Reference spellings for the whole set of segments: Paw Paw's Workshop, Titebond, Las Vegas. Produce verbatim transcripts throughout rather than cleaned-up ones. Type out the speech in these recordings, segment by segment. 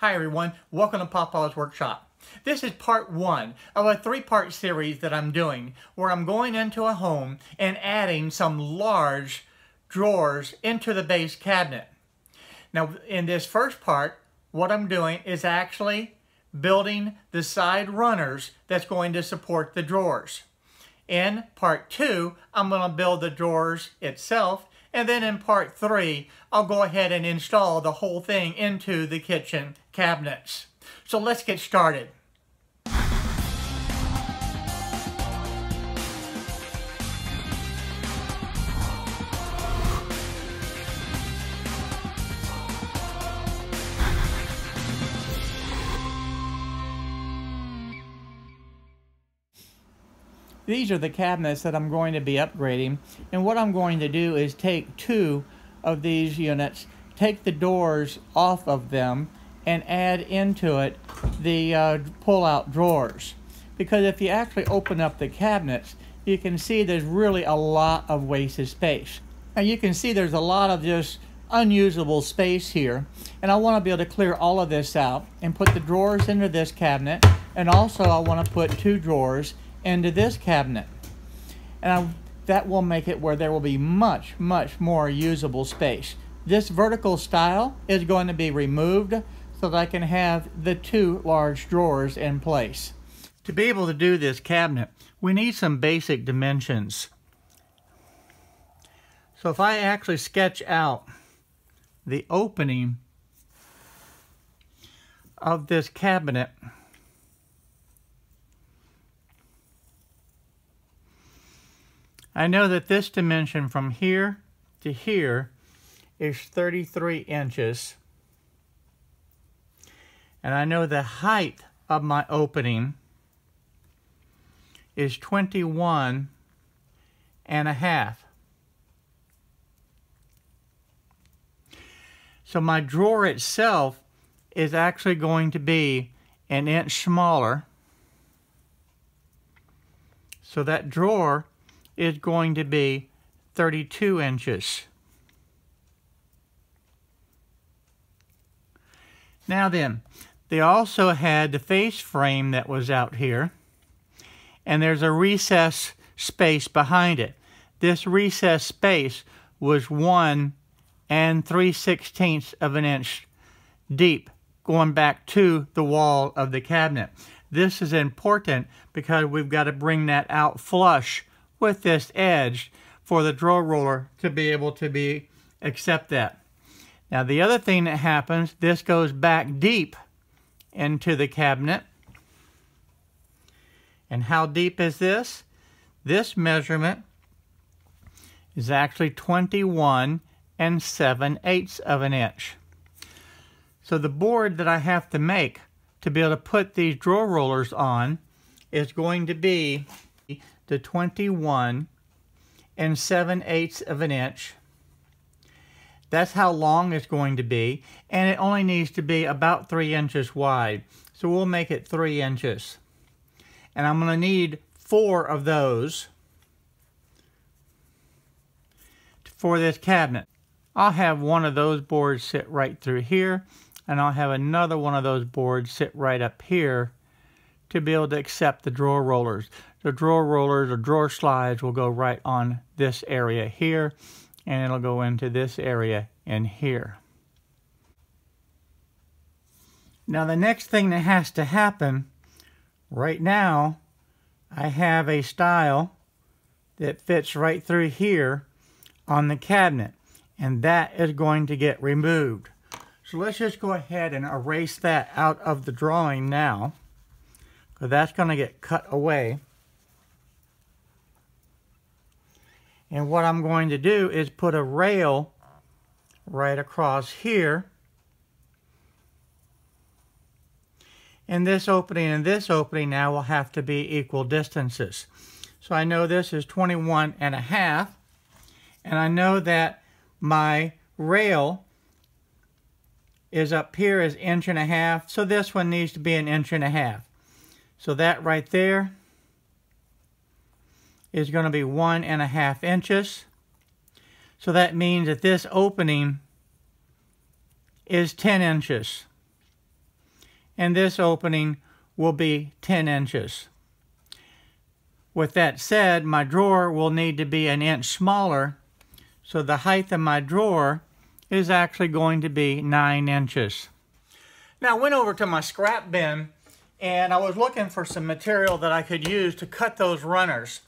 Hi everyone, welcome to Paw Paw's Workshop. This is part one of a three-part series that I'm doing where I'm going into a home and adding some large drawers into the base cabinet. Now in this first part, what I'm doing is actually building the side runners that's going to support the drawers. In part two, I'm going to build the drawers itself. And then in part three, I'll go ahead and install the whole thing into the kitchen cabinets. So let's get started. These are the cabinets that I'm going to be upgrading, and what I'm going to do is take two of these units, take the doors off of them, and add into it the uh, pull-out drawers. Because if you actually open up the cabinets, you can see there's really a lot of wasted space. Now you can see there's a lot of just unusable space here, and I want to be able to clear all of this out and put the drawers into this cabinet, and also I want to put two drawers into this cabinet, and I, that will make it where there will be much much more usable space. This vertical style is going to be removed so that I can have the two large drawers in place. To be able to do this cabinet, we need some basic dimensions. So if I actually sketch out the opening of this cabinet, I know that this dimension from here to here is thirty-three inches. And I know the height of my opening is twenty-one and a half. So my drawer itself is actually going to be an inch smaller. So that drawer is going to be thirty-two inches. Now then, they also had the face frame that was out here, and there's a recess space behind it. This recess space was one and three sixteenths of an inch deep, going back to the wall of the cabinet. This is important because we've got to bring that out flush with this edge for the drawer roller to be able to be accept that. Now the other thing that happens, this goes back deep into the cabinet. And how deep is this? This measurement is actually twenty-one and seven eighths of an inch. So the board that I have to make to be able to put these drawer rollers on is going to be the twenty-one and seven eighths of an inch. That's how long it's going to be, and it only needs to be about three inches wide. So we'll make it three inches. And I'm going to need four of those for this cabinet. I'll have one of those boards sit right through here, and I'll have another one of those boards sit right up here to be able to accept the drawer rollers. The drawer rollers or drawer slides will go right on this area here, and it'll go into this area in here. Now the next thing that has to happen, right now I have a style that fits right through here on the cabinet, and that is going to get removed. So let's just go ahead and erase that out of the drawing now. So that's going to get cut away. And what I'm going to do is put a rail right across here. And this opening and this opening now will have to be equal distances. So I know this is twenty-one and a half. And I know that my rail is up here is inch and a half. So this one needs to be an inch and a half. So that right there is going to be one and a half inches. So that means that this opening is ten inches. and this opening will be ten inches. With that said, my drawer will need to be an inch smaller, so the height of my drawer is actually going to be nine inches. Now I went over to my scrap bin and I was looking for some material that I could use to cut those runners.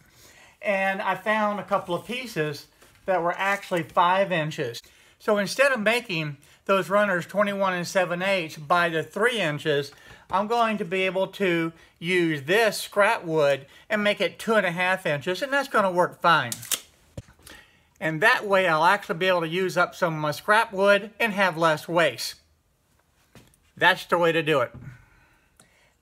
And I found a couple of pieces that were actually five inches. So instead of making those runners twenty-one and seven eighths by the three inches, I'm going to be able to use this scrap wood and make it two and a half inches, and that's going to work fine. And that way I'll actually be able to use up some of my scrap wood and have less waste. That's the way to do it.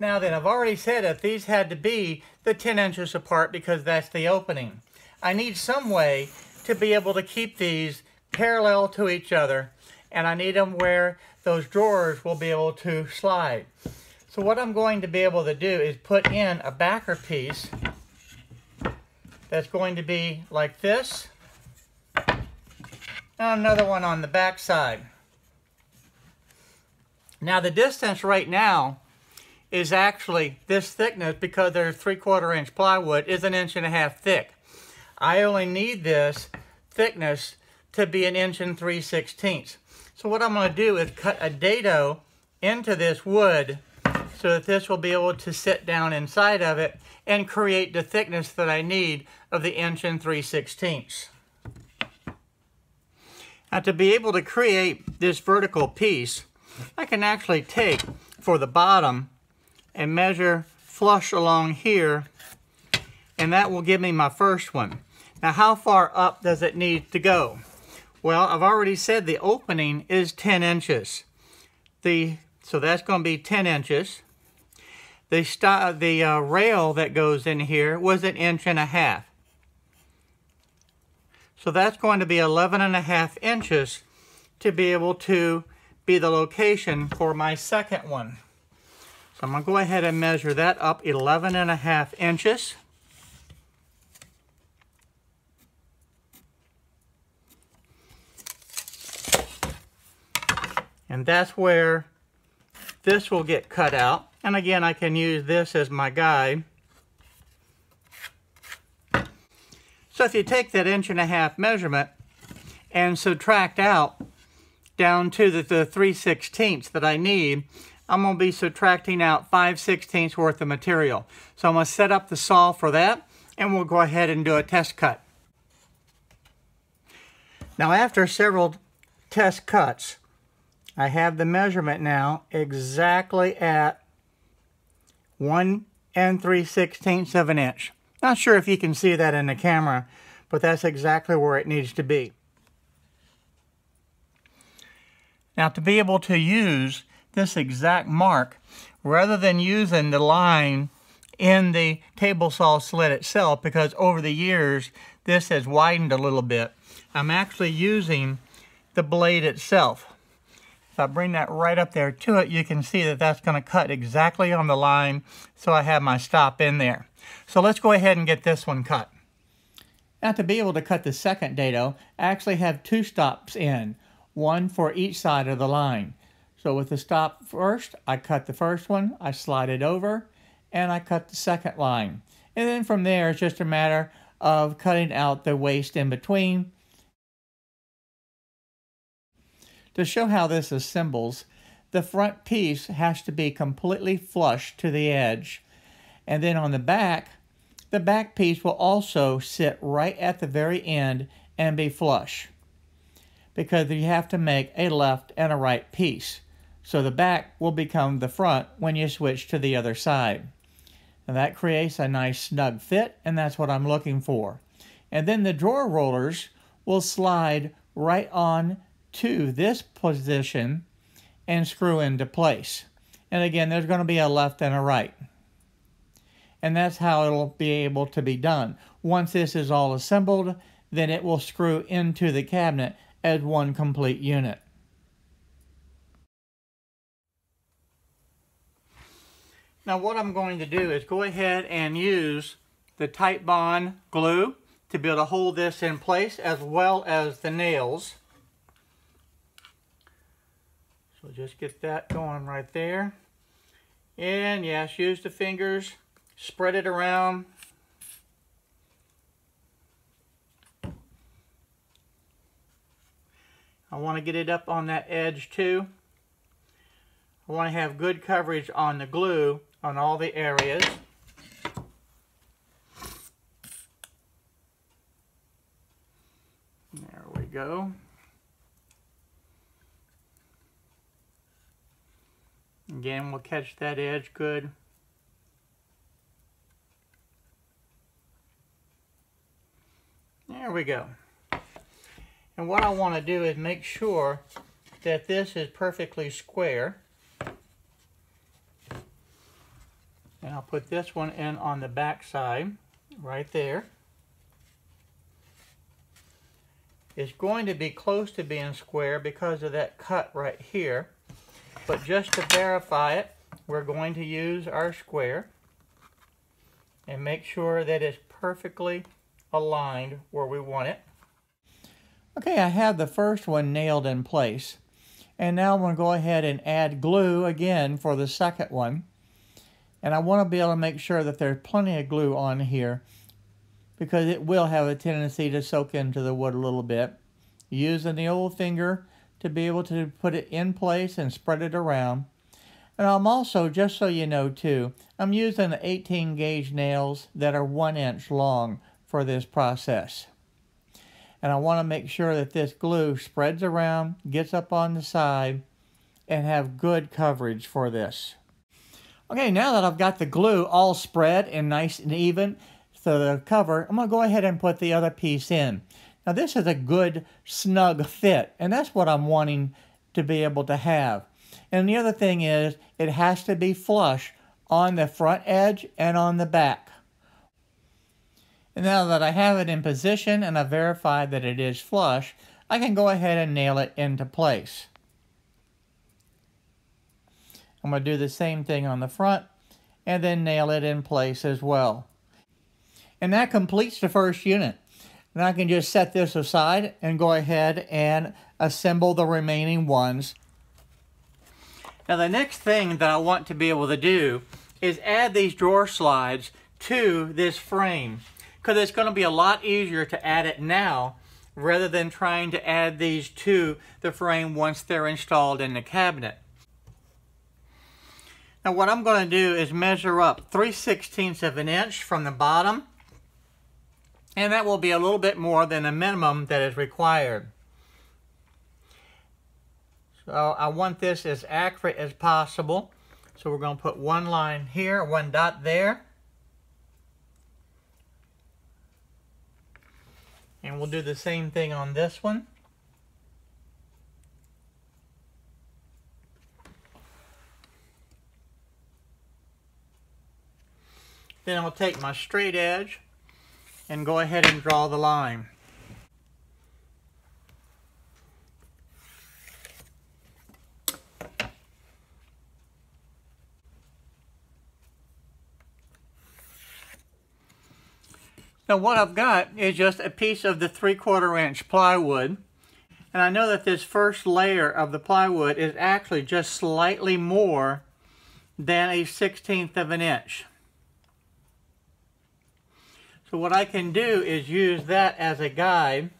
Now then, I've already said that these had to be the ten inches apart because that's the opening. I need some way to be able to keep these parallel to each other, and I need them where those drawers will be able to slide. So what I'm going to be able to do is put in a backer piece that's going to be like this, and another one on the back side. Now the distance right now is actually this thickness, because their three-quarter inch plywood is an inch and a half thick. I only need this thickness to be an inch and three sixteenths. So what I'm going to do is cut a dado into this wood so that this will be able to sit down inside of it and create the thickness that I need of the inch and three sixteenths. Now to be able to create this vertical piece, I can actually take for the bottom and measure flush along here, and that will give me my first one. Now how far up does it need to go? Well, I've already said the opening is ten inches. The, so that's going to be ten inches. The, st the uh, rail that goes in here was an inch and a half. So that's going to be eleven and a half inches to be able to be the location for my second one. So I'm going to go ahead and measure that up eleven and a half inches. And that's where this will get cut out. And again, I can use this as my guide. So if you take that inch and a half measurement and subtract out down to the, the three sixteenths that I need, I'm going to be subtracting out five sixteenths worth of material. So I'm going to set up the saw for that, and we'll go ahead and do a test cut. Now after several test cuts, I have the measurement now exactly at one and three sixteenths of an inch. Not sure if you can see that in the camera, but that's exactly where it needs to be. Now to be able to use this exact mark, rather than using the line in the table saw slit itself, because over the years this has widened a little bit, I'm actually using the blade itself. If I bring that right up there to it, you can see that that's going to cut exactly on the line, so I have my stop in there. So let's go ahead and get this one cut. Now to be able to cut the second dado, I actually have two stops in, one for each side of the line. So with the stop first, I cut the first one, I slide it over, and I cut the second line. And then from there, it's just a matter of cutting out the waste in between. To show how this assembles, the front piece has to be completely flush to the edge. And then on the back, the back piece will also sit right at the very end and be flush, because you have to make a left and a right piece. So the back will become the front when you switch to the other side. And that creates a nice snug fit, and that's what I'm looking for. And then the drawer rollers will slide right on to this position and screw into place. And again, there's going to be a left and a right. And that's how it'll be able to be done. Once this is all assembled, then it will screw into the cabinet as one complete unit. Now what I'm going to do is go ahead and use the Titebond glue to be able to hold this in place, as well as the nails. So just get that going right there. And yes, use the fingers, spread it around. I want to get it up on that edge too. I want to have good coverage on the glue on all the areas. There we go. Again, we'll catch that edge good. There we go. And what I want to do is make sure that this is perfectly square. And I'll put this one in on the back side, right there. It's going to be close to being square because of that cut right here. But just to verify it, we're going to use our square and make sure that it's perfectly aligned where we want it. Okay, I have the first one nailed in place. And now I'm going to go ahead and add glue again for the second one. And I want to be able to make sure that there's plenty of glue on here because it will have a tendency to soak into the wood a little bit. Using the old finger to be able to put it in place and spread it around. And I'm also, just so you know too, I'm using the eighteen gauge nails that are one inch long for this process. And I want to make sure that this glue spreads around, gets up on the side, and have good coverage for this. Okay, now that I've got the glue all spread and nice and even, so the cover, I'm going to go ahead and put the other piece in. Now this is a good snug fit, and that's what I'm wanting to be able to have. And the other thing is, it has to be flush on the front edge and on the back. And now that I have it in position and I verified that it is flush, I can go ahead and nail it into place. I'm going to do the same thing on the front and then nail it in place as well. And that completes the first unit. And I can just set this aside and go ahead and assemble the remaining ones. Now the next thing that I want to be able to do is add these drawer slides to this frame. Because it's going to be a lot easier to add it now rather than trying to add these to the frame once they're installed in the cabinet. Now what I'm going to do is measure up three sixteenths of an inch from the bottom, and that will be a little bit more than the minimum that is required. So I want this as accurate as possible, so we're going to put one line here, one dot there. And we'll do the same thing on this one. Then I'll take my straight edge and go ahead and draw the line. Now what I've got is just a piece of the three quarter inch plywood, and I know that this first layer of the plywood is actually just slightly more than a sixteenth of an inch. So what I can do is use that as a guide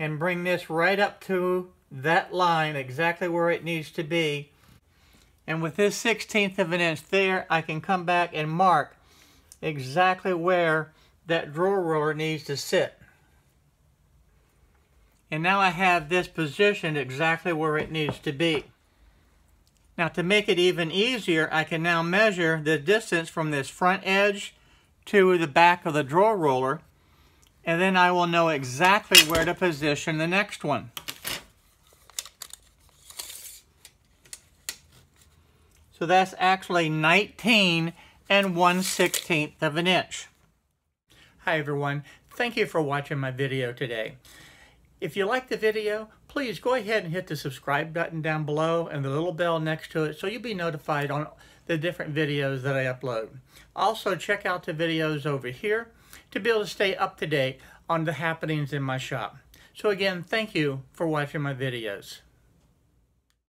and bring this right up to that line exactly where it needs to be. And with this sixteenth of an inch there, I can come back and mark exactly where that drawer ruler needs to sit. And now I have this positioned exactly where it needs to be. Now to make it even easier, I can now measure the distance from this front edge to the back of the drawer ruler, and then I will know exactly where to position the next one. So that's actually nineteen and one sixteenth of an inch. Hi everyone, thank you for watching my video today. If you like the video, please go ahead and hit the subscribe button down below and the little bell next to it so you'll be notified on the different videos that I upload. Also check out the videos over here to be able to stay up to date on the happenings in my shop. So again, thank you for watching my videos.